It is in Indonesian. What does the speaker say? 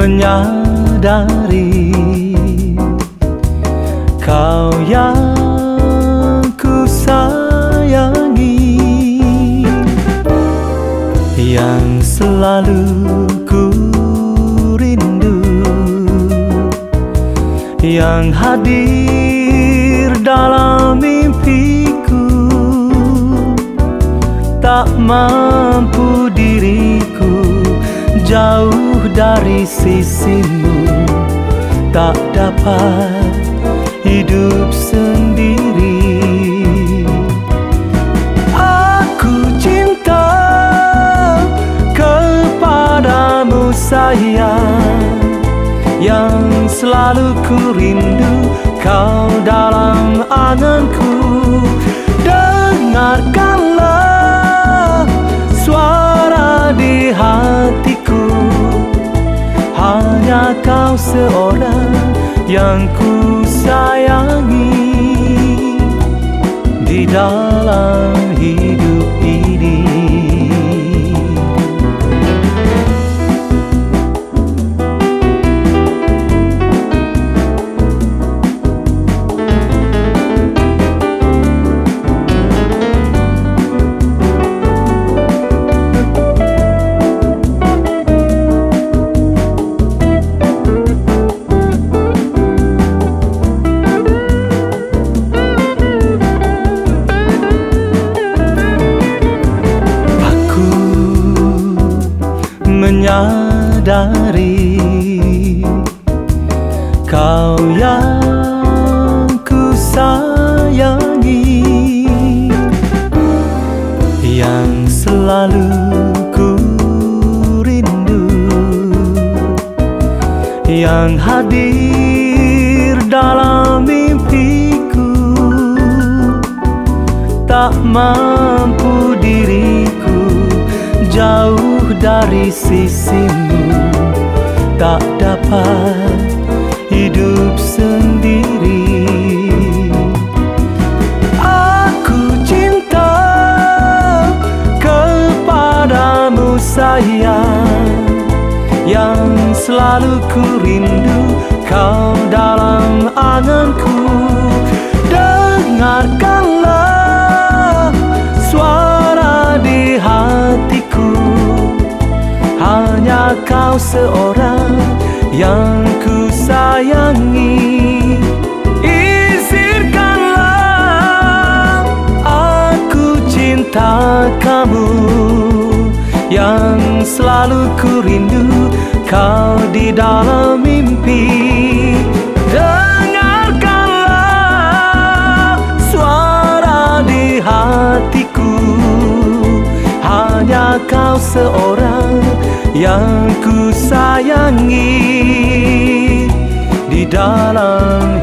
menyadari kau yang ku sayangi, yang selalu ku rindu, yang hadir dalam mimpiku. Tak mampu diriku jauh dari sisimu, tak dapat hidup sendiri. Aku cinta kepadamu sayang, yang selalu ku rindu, kau dalam anganku. Dengarkanlah suara di hatiku, hanya kau seorang yang ku sayangi di dalam hidup ini. Menyadari kau yang ku sayangi, yang selalu ku rindu, yang hadir dalam mimpiku. Tak mampu diriku jauh dari sisimu, tak dapat hidup sendiri. Aku cinta kepadamu sayang, yang selalu ku rindu, kau dalam anganku. Dengarkanlah suara di hatiku, hanya kau seorang yang ku sayangi. Izinkanlah aku cinta kamu, yang selalu ku rindu, kau di dalam mimpi. Dengarkanlah suara di hatiku, hanya kau seorang yang ku sayangi di dalam